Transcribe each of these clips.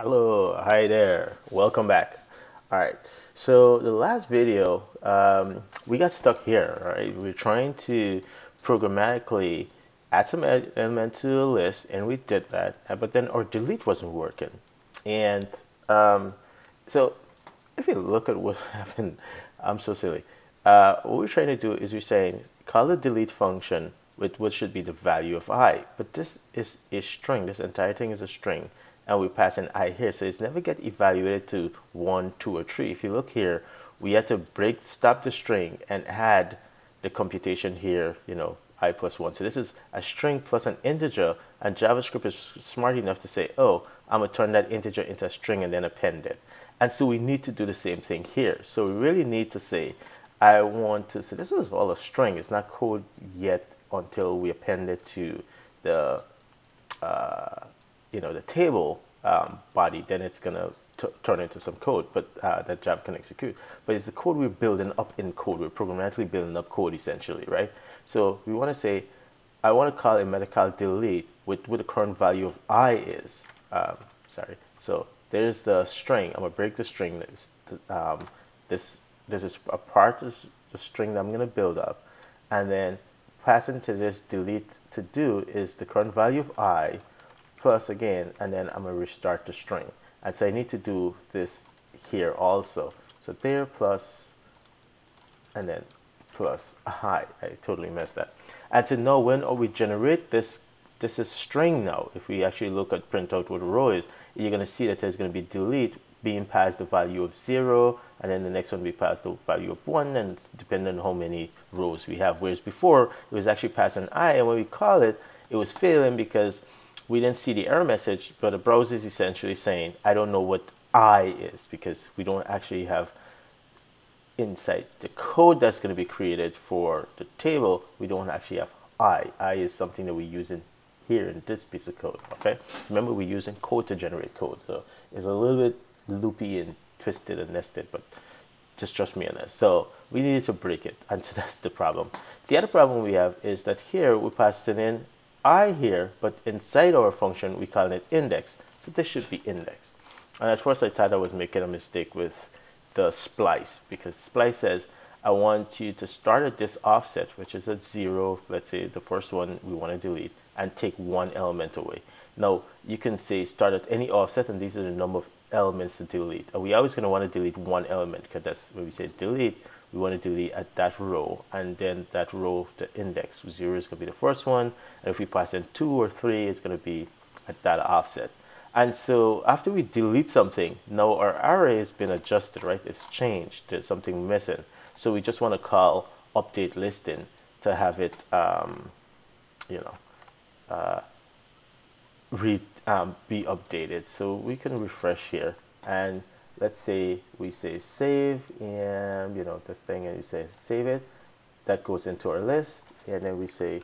Hello, hi there, welcome back. All right, so the last video we got stuck here, right? We're trying to programmatically add some element to the list, and we did that, but then our delete wasn't working. And so if you look at what happened, I'm so silly. What we're trying to do is we're saying call the delete function with what should be the value of I, but this is a string. This entire thing is a string, and we pass an I here, so it's never get evaluated to 1, 2, or 3. If you look here, we had to stop the string and add the computation here, you know, i + 1. So this is a string plus an integer, and JavaScript is smart enough to say, oh, I'm gonna turn that integer into a string and then append it. And so we need to do the same thing here. So we really need to say, I want to, so this is all a string, it's not code yet until we append it to the you know, the table body, then it's gonna turn into some code, but that Java can execute. But it's the code we're building up in code. We're programmatically building up code essentially, right? So we want to say, I want to call a method called delete with what the current value of I is. Sorry. So there's the string. I'm gonna break the string. This is a part of the string that I'm gonna build up, and then passing to this delete to do is the current value of I. Plus again, and then I'm gonna restart the string. And so I need to do this here also. So there plus, and then plus I. I totally messed that. And so now when we generate this, this is string now. If we actually look at print out what row is, you're gonna see that there's gonna be delete being passed the value of 0, and then the next one we pass the value of 1, and depending on how many rows we have. Whereas before, it was actually passing an I, and when we call it, it was failing because we didn't see the error message, but the browser is essentially saying, I don't know what I is, because we don't actually have inside the code that's going to be created for the table. We don't actually have I. I is something that we're using here in this piece of code, okay? Remember, we're using code to generate code, so it's a little bit loopy and twisted and nested, but just trust me on that. So we needed to break it, and so that's the problem. The other problem we have is that here we're passing in I here, but inside our function we call it index, so this should be index. And at first I thought I was making a mistake with the splice, because splice says I want you to start at this offset, which is at 0, let's say the first one we want to delete, and take one element away. Now you can say start at any offset, and these are the number of elements to delete, and we always going to want to delete one element, because that's when we say delete, we want to delete at that row, and then that row, the index 0 is going to be the first one, and if we pass in 2 or 3, it's going to be at that offset. And so after we delete something, now our array has been adjusted, right? It's changed, there's something missing, so we just want to call update listing to have it you know, be updated. So we can refresh here, and let's say we say save, and you know this thing, and you say save it, that goes into our list, and then we say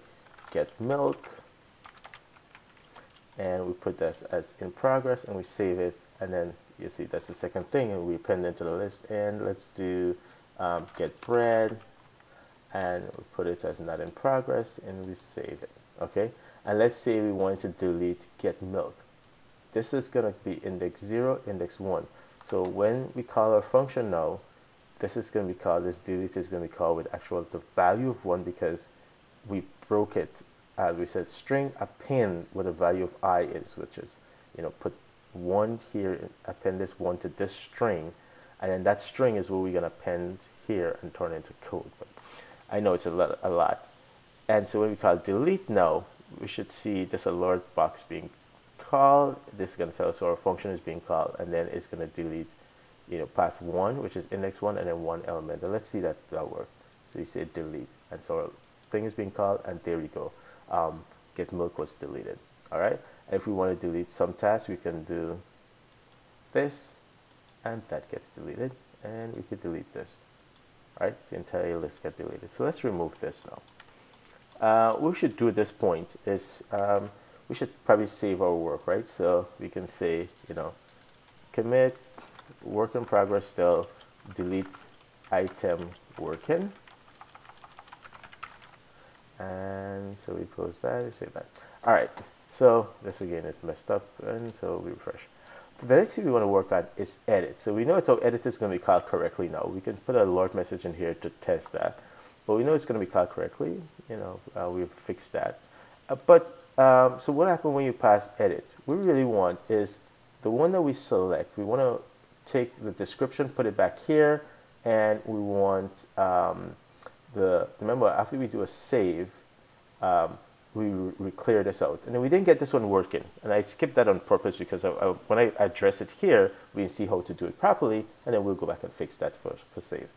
get milk, and we put that as in progress, and we save it, and then you see that's the second thing, and we append it to the list. And let's do get bread, and we put it as not in progress, and we save it, okay? And let's say we wanted to delete get milk. This is going to be index 0, index 1. So when we call our function now, this is going to be called, this delete is going to be called with actual the value of 1, because we broke it. We said string append what the value of I is, which is, you know, put 1 here, append this 1 to this string, and then that string is what we're going to append here and turn into code. But I know it's a lot. And so when we call delete now, we should see this alert box being called. This is going to tell us our function is being called, and then it's going to delete, you know, pass 1, which is index 1, and then 1 element. And let's see that work. So you say delete, and so our thing is being called, and there we go. Get milk was deleted. All right. And if we want to delete some tasks, we can do this, and that gets deleted, and we could delete this. All right. The entire list got deleted. So let's remove this now. What we should do at this point is we should probably save our work, right? So we can say, you know, commit work in progress still, delete item working, and so we close that and save that. All right, so this again is messed up, and so we refresh. the next thing we want to work on is edit. So we know our edit is going to be called correctly now. We can put a alert message in here to test that. But we know it's going to be called correctly. You know, we've fixed that. So what happens when you pass edit? What we really want is the one that we select. We want to take the description, put it back here, and we want remember, after we do a save, we clear this out. And then we didn't get this one working. And I skipped that on purpose because when I address it here, we can see how to do it properly, and then we'll go back and fix that for save.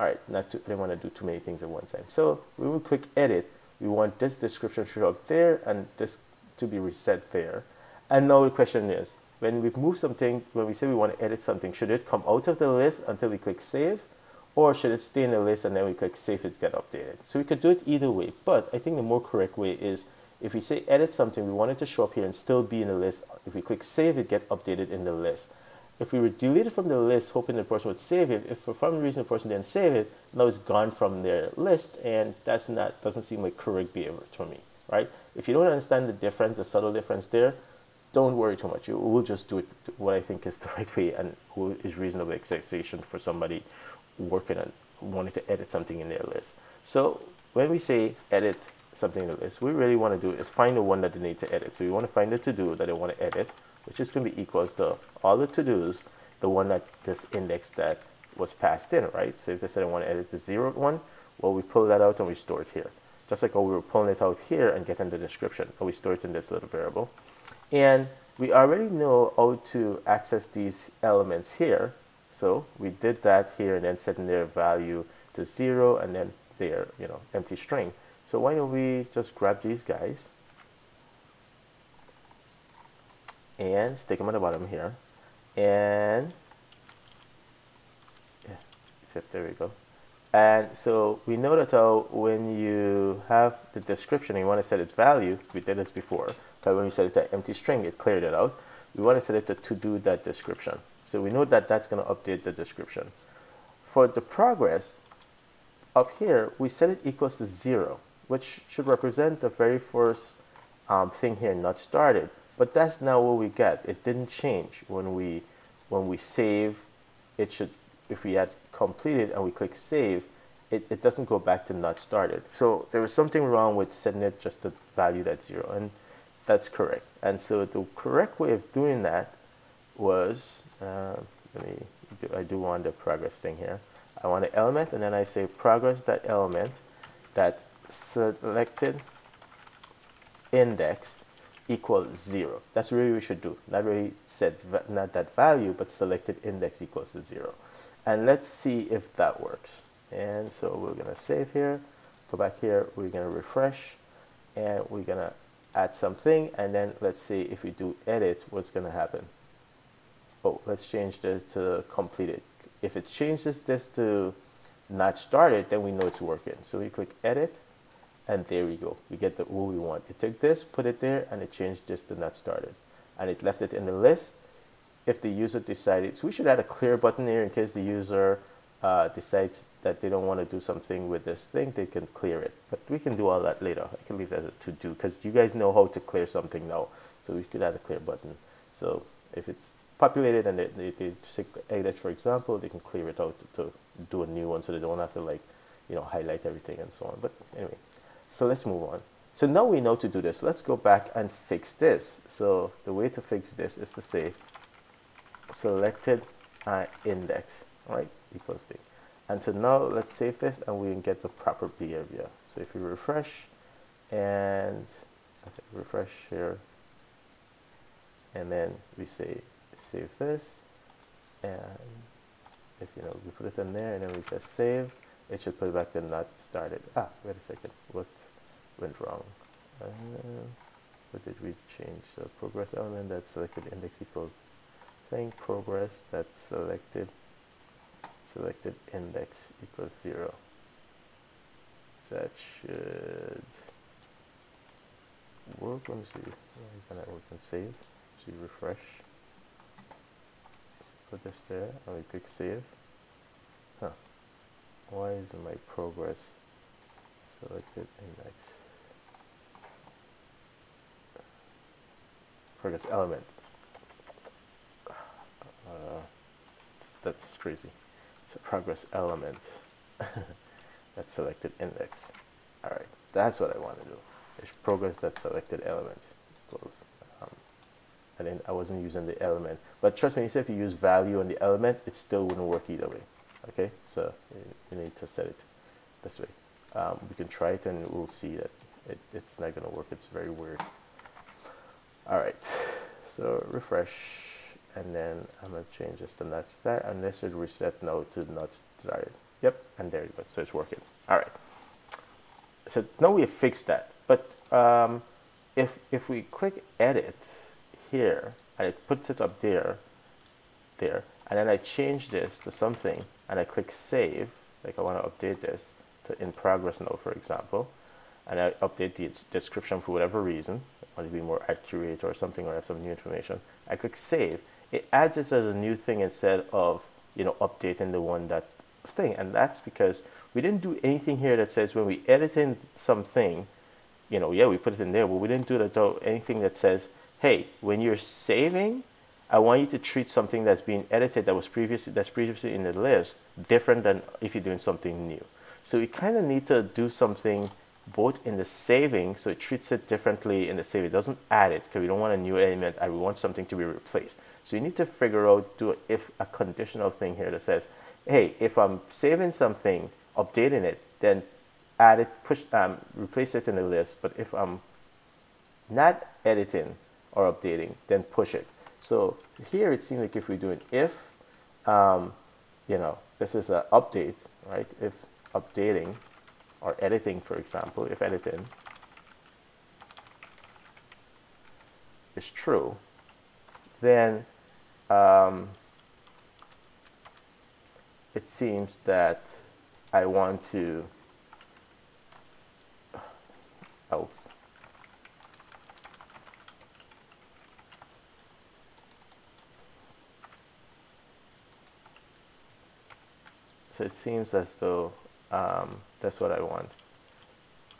All right, I don't want to do too many things at one time. So we will click edit. We want this description to show up there and this to be reset there. And now the question is, when we've moved something, when we say we want to edit something, should it come out of the list until we click save? Or should it stay in the list and then we click save it to get updated? So we could do it either way, but I think the more correct way is if we say edit something, we want it to show up here and still be in the list. If we click save, it get updated in the list. If we were deleted from the list, hoping the person would save it, if for some reason the person didn't save it, now it's gone from their list, and that's doesn't seem like correct behavior to me, right? If you don't understand the difference, the subtle difference there, don't worry too much. We'll just do it what I think is the right way and is reasonable expectation for somebody working on wanting to edit something in their list. So when we say edit something in the list, what we really want to do is find the one that they need to edit. So we want to find the to-do that they want to edit, which is going to be equals to all the to-dos, the one that this index that was passed in, right? So if they said I want to edit the 0th one, well, we pull that out and we store it here. Just like how we were pulling it out here and getting the description, or we store it in this little variable. And we already know how to access these elements here. So we did that here and then setting their value to 0 and then their, you know, empty string. So why don't we just grab these guys and stick them on the bottom here, and yeah, except there we go. And so we know that when you have the description and you want to set its value, we did this before, because when we set it to empty string, it cleared it out. We want to set it to do that description. So we know that that's going to update the description. For the progress, up here, we set it equals to 0, which should represent the very first thing here, not started. But that's not what we get. It didn't change. When we save, it should, if we had completed and we click save, it doesn't go back to not started. So there was something wrong with setting it just the value that's 0, and that's correct. And so the correct way of doing that was, I do want the progress thing here. I want an element, and then I say progress that element that selected index equals 0. That's really what we should do. Not really set not that value, but selected index equals to 0. And let's see if that works. And so we're gonna save here, go back here, we're gonna refresh, and we're gonna add something, and then let's see if we do edit, what's gonna happen. Oh, let's change this to completed. If it changes this to not started, then we know it's working. So we click edit, and there we go. We get what we want. It took this, put it there, and it changed this to not started. And it left it in the list if the user decided. So we should add a clear button here in case the user decides that they don't want to do something with this thing, they can clear it. But we can do all that later. I can leave that as a to-do because you guys know how to clear something now. So we could add a clear button. So if it's populated and they edit, for example, they can clear it out to do a new one so they don't have to, like, you know, highlight everything and so on. But anyway, so let's move on. So now we know to do this. Let's go back and fix this. So the way to fix this is to say selected index, all right, equals thing. And so now let's save this and we can get the proper behavior. So if we refresh and refresh here, and then we say save this, and if you know we put it in there and then we say save, it should put it back to not started. Ah, wait a second, what went wrong? What did we change? So progress element that selected index equals thing, progress that selected index equals 0. That should work. Let me see. Can I open save? See, refresh. Put this there and we click save. Huh. Why is my progress selected index? Progress element. that's crazy. So progress element, that's selected index. All right, that's what I want to do. It's progress that selected element. Close. I wasn't using the element, but trust me, if you use value on the element, it still wouldn't work either way. Okay, so you need to set it this way. We can try it and we'll see that it's not going to work. It's very weird. All right, so refresh, and then I'm going to change this to not start, unless it reset now to not start. Yep, and there you go. So it's working. All right. So now we have fixed that. But if we click edit here, and it puts it up there, and then I change this to something, and I click save, like I want to update this to in progress now, for example, and I update the description for whatever reason, I want to be more accurate or something, or have some new information, I click save, it adds it as a new thing instead of, you know, updating the one that was thing. And that's because we didn't do anything here that says when we edit in something, you know, yeah, we put it in there, but we didn't do that though, anything that says, hey, when you're saving, I want you to treat something that's being edited that was previously in the list different than if you're doing something new. So we kind of need to do something both in the saving, so it treats it differently in the save. It doesn't add it because we don't want a new element and we want something to be replaced. So you need to figure out, do if a conditional thing here that says, hey, if I'm saving something, updating it, then add it, replace it in the list. But if I'm not editing or updating, then push it. So here it seems like if we do an if, you know, this is an update, right? If updating or editing, for example, if editing is true, then it seems that I want to else. So it seems as though that's what I want.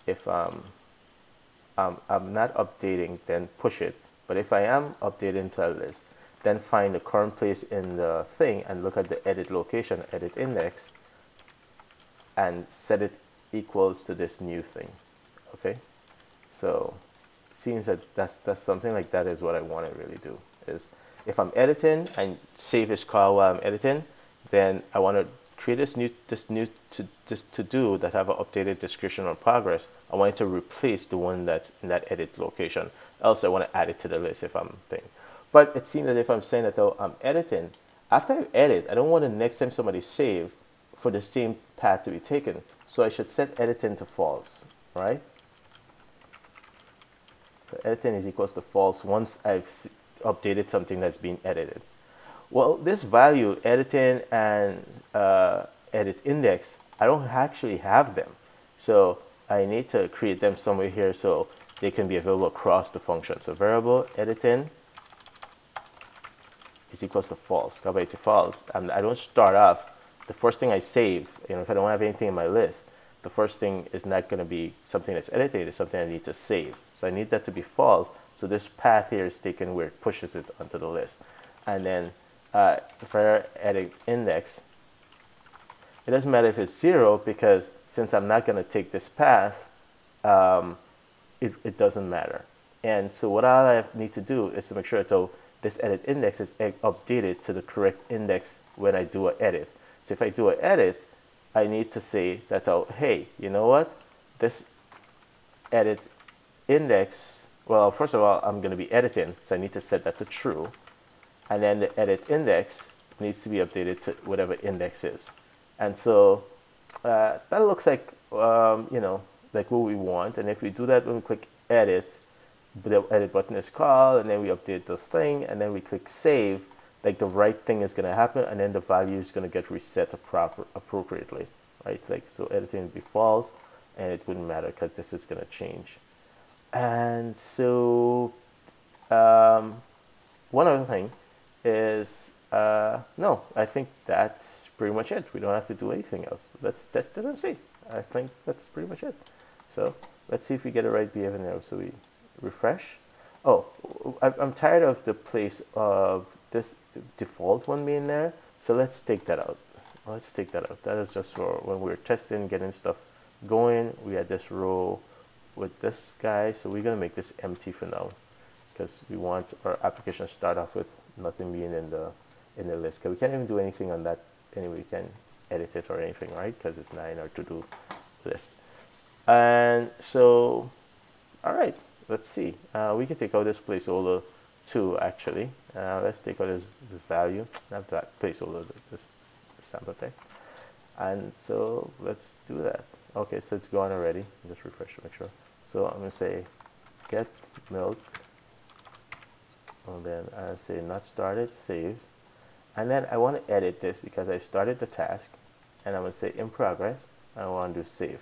If I'm not updating, then push it. But if I am updating to a list, then find the current place in the thing and look at the edit location, edit index, and set it equals to this new thing. Okay, so it seems that that's something like that is what I want to really do. Is if I'm editing and save this call while I'm editing, then I want to create this new to-do that have an updated description on progress. I want it to replace the one that's in that edit location. Else I want to add it to the list if I'm thing. But it seems that if I'm saying that though I'm editing, after I edit, I don't want the next time somebody save for the same path to be taken. So I should set editing to false, right? So editing is equals to false once I've updated something that's been edited. Well, this value, editing and edit index, I don't actually have them. So I need to create them somewhere here so they can be available across the function. So variable editing is equals to false. By default, I don't start off, the first thing I save, you know, if I don't have anything in my list, the first thing is not going to be something that's edited, it's something I need to save. So I need that to be false. So this path here is taken where it pushes it onto the list. And then for edit index, it doesn't matter if it's 0 because since I'm not going to take this path, it doesn't matter. And so what I need to do is to make sure that this edit index is updated to the correct index when I do an edit. So if I do an edit, I need to say that, hey, you know what, this edit index, well, first of all, I'm going to be editing, so I need to set that to true. And then the edit index needs to be updated to whatever index is. And so that looks like, you know, like what we want. And if we do that, when we click edit, the edit button is called, and then we update this thing, and then we click save, like the right thing is going to happen, and then the value is going to get reset appropriately, right? Like, so editing would be false, and it wouldn't matter because this is going to change. And so one other thing is no, I think that's pretty much it. We don't have to do anything else. Let's test it and see. I think that's pretty much it. So let's see if we get a right behavior now. So we refresh. Oh, I'm tired of the place of this default one being there. So let's take that out. Let's take that out. That is just for when we're testing, getting stuff going. We had this row with this guy, so we're going to make this empty for now because we want our application to start off with nothing being in the list. Because we can't even do anything on that anyway. We can't edit it or anything, right? Because it's not in our to-do list. And so, all right, let's see. We can take out this placeholder too, actually. Let's take out this value, not that placeholder, this sample thing. And so let's do that. Okay, so it's gone already. Just refresh to make sure. So I'm gonna say get milk, and then I say not started, save, and then I want to edit this because I started the task, and I'm gonna say in progress. I want to do save.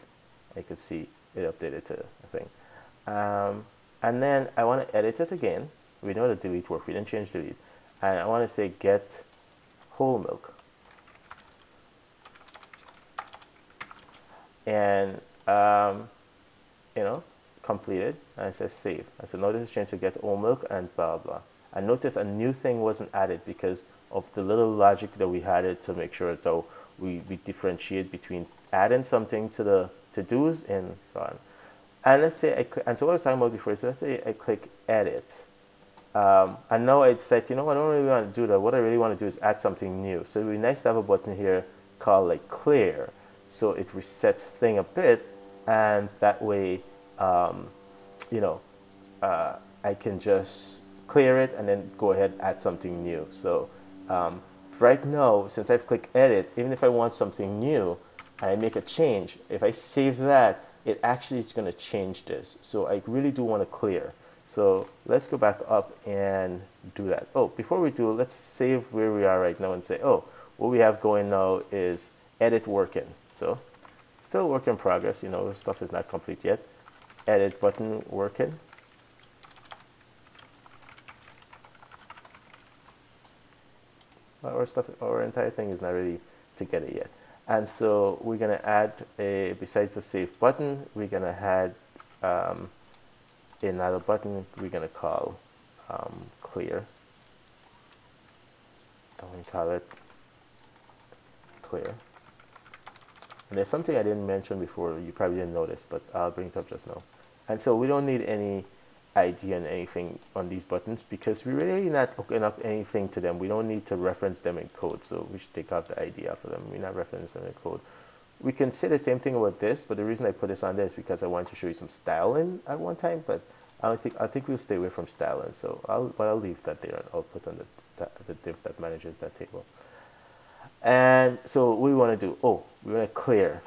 I could see it updated to a thing, and then I want to edit it again. We know the delete work. We didn't change delete, and I want to say get whole milk. And you know, completed, and it says save. And so now this is changed to get whole milk and blah blah. And notice a new thing wasn't added because of the little logic that we had it to make sure that we differentiate between adding something to the to-dos and so on. And let's say and so what I was talking about before is, let's say I click edit, and now I said, you know, I don't really want to do that. What I really want to do is add something new. So it'd be nice to have a button here called like clear. So it resets thing a bit, and that way, you know, I can just clear it and then go ahead and add something new. So right now, since I've clicked edit, even if I want something new and I make a change, if I save that, it actually is gonna change this. So I really do wanna clear. So let's go back up and do that. Oh, before we do, let's save where we are right now and say, oh, what we have going now is edit working. So still work in progress, you know, stuff is not complete yet. Edit button working. Our entire thing is not ready to get it yet. And so we're gonna add a, besides the save button, we're gonna add another button we're gonna call clear. I'm gonna call it clear. And there's something I didn't mention before, you probably didn't notice, but I'll bring it up just now. And so we don't need any ID and anything on these buttons because we're really not hooking up anything to them. We don't need to reference them in code, so we should take out the ID for them. We're not referencing them in code. We can say the same thing about this, but the reason I put this on there is because I wanted to show you some styling at one time, but I think we'll stay away from styling, so I'll leave that there and I'll put on the div that manages that table. And so we want to do, oh, we want to clear,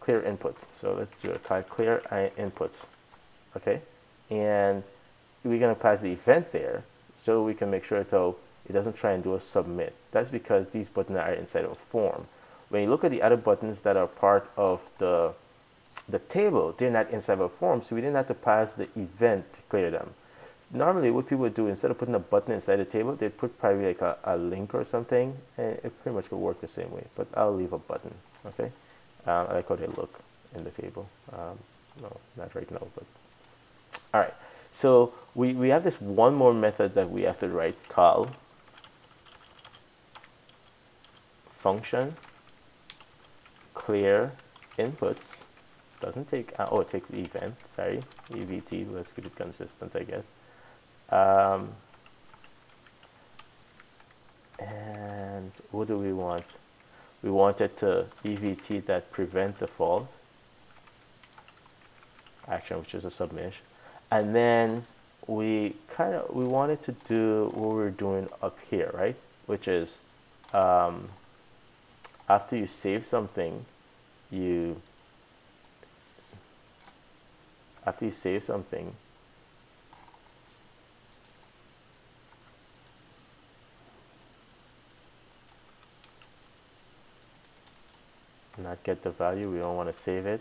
clear input. So let's do a call clear inputs, okay? And we're going to pass the event there so we can make sure that it doesn't try and do a submit. That's because these buttons are inside of a form. When you look at the other buttons that are part of the table, they're not inside of a form, so we didn't have to pass the event to clear them. Normally what people would do, instead of putting a button inside the table, they put probably like a link or something, and it pretty much could work the same way, but I'll leave a button, okay? I like how they look in the table. No, not right now, but all right. So we have this one more method that we have to write called function clear inputs. Doesn't take, oh, it takes event, sorry, EVT, let's keep it consistent, I guess. And what do we want? We want it to EVT that prevent default action, which is a submit. And then we wanted to do what we're doing up here, right? Which is after you save something, not get the value, we don't want to save it,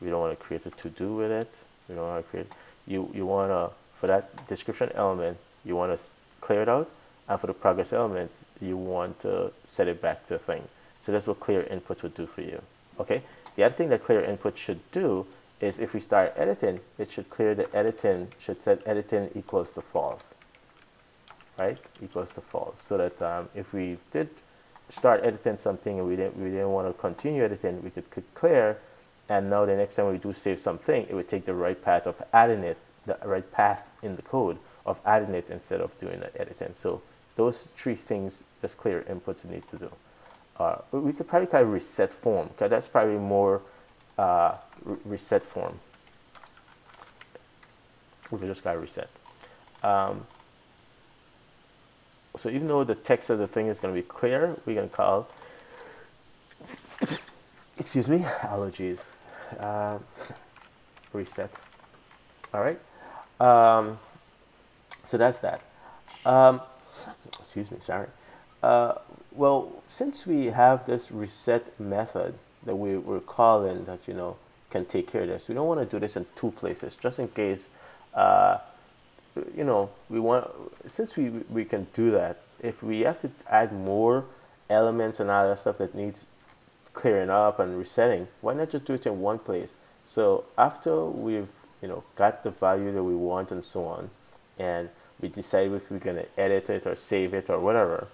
we don't want to create a to-do with it, we don't want to create, you want to, for that description element, you want to clear it out, and for the progress element, you want to set it back to a thing. So that's what clear input would do for you, okay? The other thing that clear input should do is if we start editing, it should clear the editing, should set editing equals to false, right? Equals to false, so that if we did start editing something and we didn't want to continue editing, we could click clear, and now the next time we do save something, it would take the right path of adding it, the right path in the code of adding it instead of doing the editing. So those three things, just clear inputs you need to do. We could probably kind of reset form, because that's probably more reset form. We could just kind of reset. So even though the text of the thing is going to be clear, we're going to call, excuse me, allergies, reset. All right. So that's that. Excuse me, sorry. Well, since we have this reset method that we're calling that, you know, can take care of this, we don't want to do this in two places, just in case, you know, we want, since we can do that, if we have to add more elements and all that stuff that needs clearing up and resetting, why not just do it in one place? So after we've, you know, got the value that we want and so on, and we decide if we're going to edit it or save it or whatever,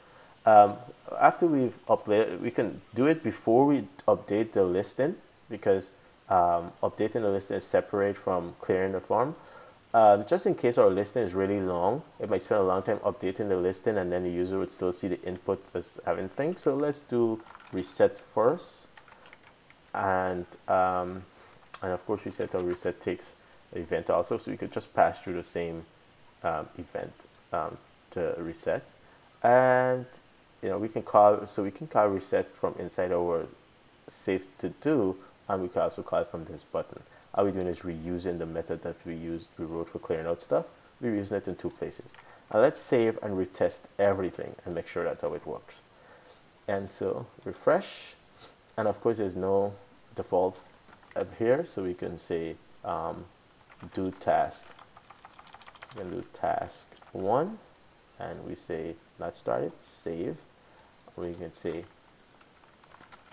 after we've updated, we can do it before we update the listing, because updating the listing is separate from clearing the form. Just in case our listing is really long, it might spend a long time updating the listing, and then the user would still see the input as having things. So let's do reset first, and of course reset or reset takes the event also, so we could just pass through the same event to reset, and you know, we can call, so we can call reset from inside our save to do, and we can also call it from this button. All we're doing is reusing the method that we wrote for clearing out stuff. We're using it in two places. Now let's save and retest everything and make sure that's how it works. And so refresh, and of course there's no default up here, so we can say do task, and do task one, and we say not started, save. We can say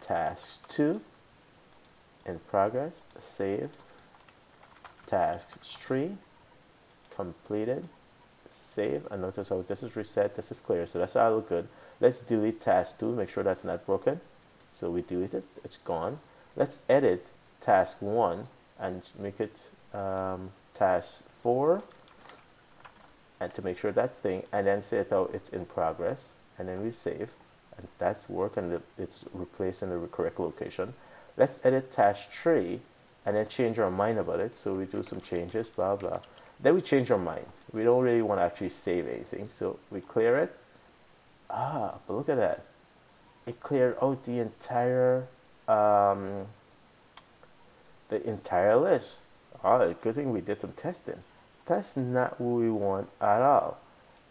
task two, in progress, save. Task 3, completed, save. And notice how this is reset, this is clear, so that's all good. Let's delete task 2, make sure that's not broken. So we delete it, it's gone. Let's edit task 1 and make it task 4, and to make sure that's thing, and then say it out, it's in progress, and then we save, and that's work, and it's replaced in the correct location. Let's edit task 3 and then change our mind about it. So we do some changes, blah, blah. Then we change our mind. We don't really want to actually save anything. So we clear it. Ah, but look at that. It cleared out the entire list. Oh, good thing we did some testing. That's not what we want at all.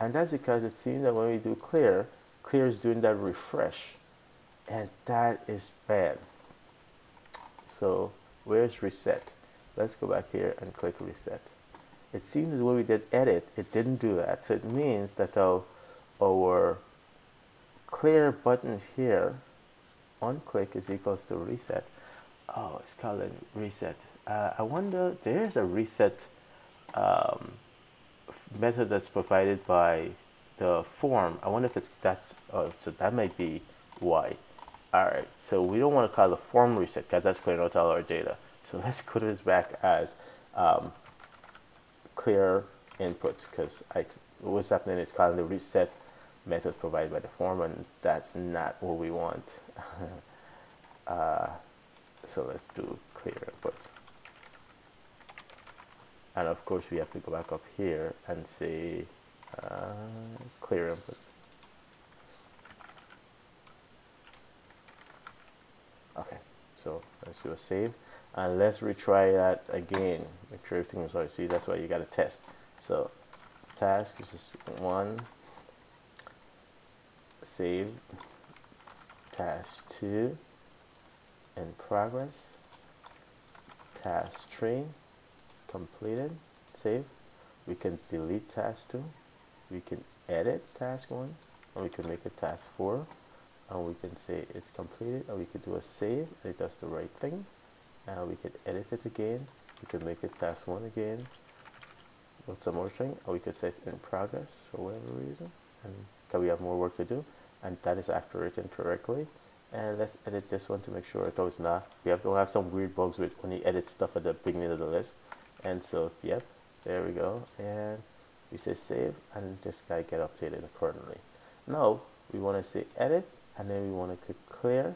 And that's because it seems that when we do clear, clear is doing that refresh. And that is bad. So where's reset? Let's go back here and click reset. It seems that when we did edit, it didn't do that. So it means that our clear button here, on click is equals to reset. Oh, it's called a reset. I wonder, there's a reset method that's provided by the form. I wonder if it's that's, so that might be why. All right, so we don't want to call the form reset because that's clearing out all our data. So let's put this back as clear inputs, because what's happening is calling the reset method provided by the form, and that's not what we want. So let's do clear inputs. And of course, we have to go back up here and say clear inputs. Okay, so let's do a save, and let's retry that again. Make sure everything is right. See, that's why you got to test. So task, this is 1, save, task 2, in progress, task 3, completed, save. We can delete task 2, we can edit task 1, and we can make it task 4. And we can say it's completed, and we could do a save, and it does the right thing. And we could edit it again, we could make it task 1 again, with some more string, and we could say it's in progress for whatever reason, and because we have more work to do. and that is actually written correctly. And let's edit this one to make sure, though it's not. We have to have some weird bugs with only edit stuff at the beginning of the list. And so, yep, there we go. And we say save, and this guy get updated accordingly. Now we want to say edit, and then we want to click clear,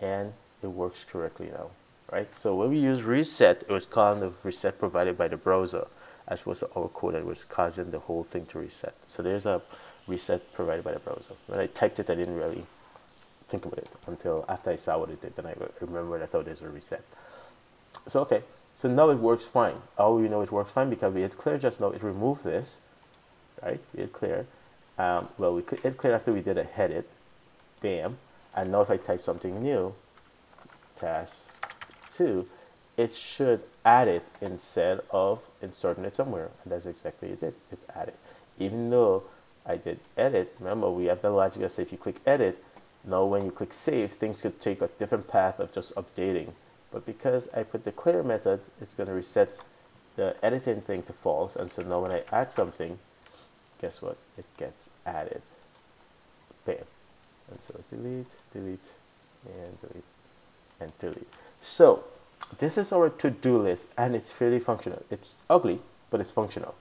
and it works correctly now, right? So when we use reset, it was calling the reset provided by the browser, as opposed to our code that was causing the whole thing to reset. So there's a reset provided by the browser. When I typed it, I didn't really think about it until after I saw what it did. Then I remembered I thought there's a reset. So okay, so now it works fine. Oh, we know it works fine because we hit clear just now. It removed this, right? We hit clear. Well, we hit clear after we did a edit. Bam. And now if I type something new, task 2, it should add it instead of inserting it somewhere. And that's exactly what it did. It added. Even though I did edit, remember we have the logic that says if you click edit, now when you click save, things could take a different path of just updating. But because I put the clear method, it's going to reset the editing thing to false. And so now when I add something, guess what? It gets added. Bam. And so delete, delete, and delete, and delete. So this is our to-do list, and it's fairly functional. It's ugly, but it's functional.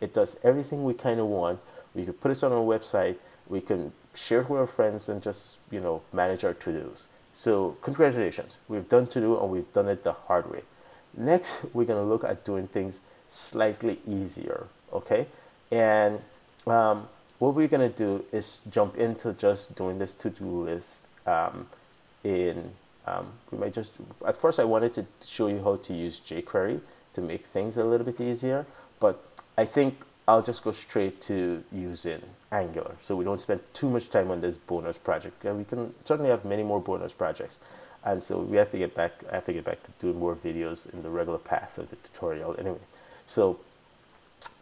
It does everything we kind of want. We could put it on our website. We can share it with our friends and just, you know, manage our to-dos. So congratulations, we've done to-do and we've done it the hard way. Next, we're going to look at doing things slightly easier, okay? And what we're going to do is jump into just doing this to-do list. We might just, at first I wanted to show you how to use jQuery to make things a little bit easier, but I think I'll just go straight to using Angular, so we don't spend too much time on this bonus project. We can certainly have many more bonus projects, and so we have to get back. I have to get back to doing more videos in the regular path of the tutorial anyway. So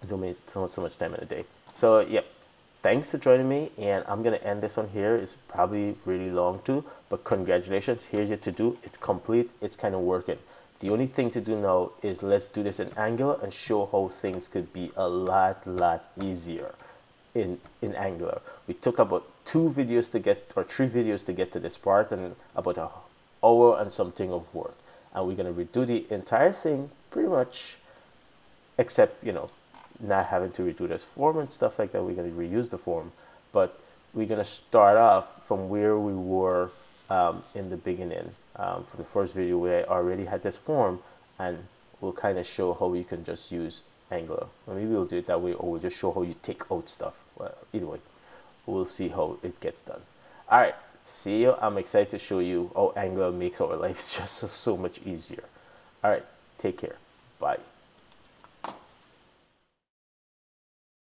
it's only so much time in a day. So yeah, thanks for joining me, and I'm gonna end this one here. It's probably really long too, but congratulations. Here's your to do. It's complete. It's kind of working. The only thing to do now is let's do this in Angular and show how things could be a lot easier in Angular. We took about 2 videos to get, or 3 videos to get to this part, and about an hour and something of work. And we're gonna redo the entire thing pretty much, except, you know, not having to redo this form and stuff like that. We're gonna reuse the form, but we're gonna start off from where we were in the beginning. For the first video where I already had this form, and we'll kind of show how you can just use Angular. Or maybe we'll do it that way, or we'll just show how you take out stuff. Well, either way, we'll see how it gets done. All right, see you. I'm excited to show you how Angular makes our lives just so much easier. All right, take care. Bye.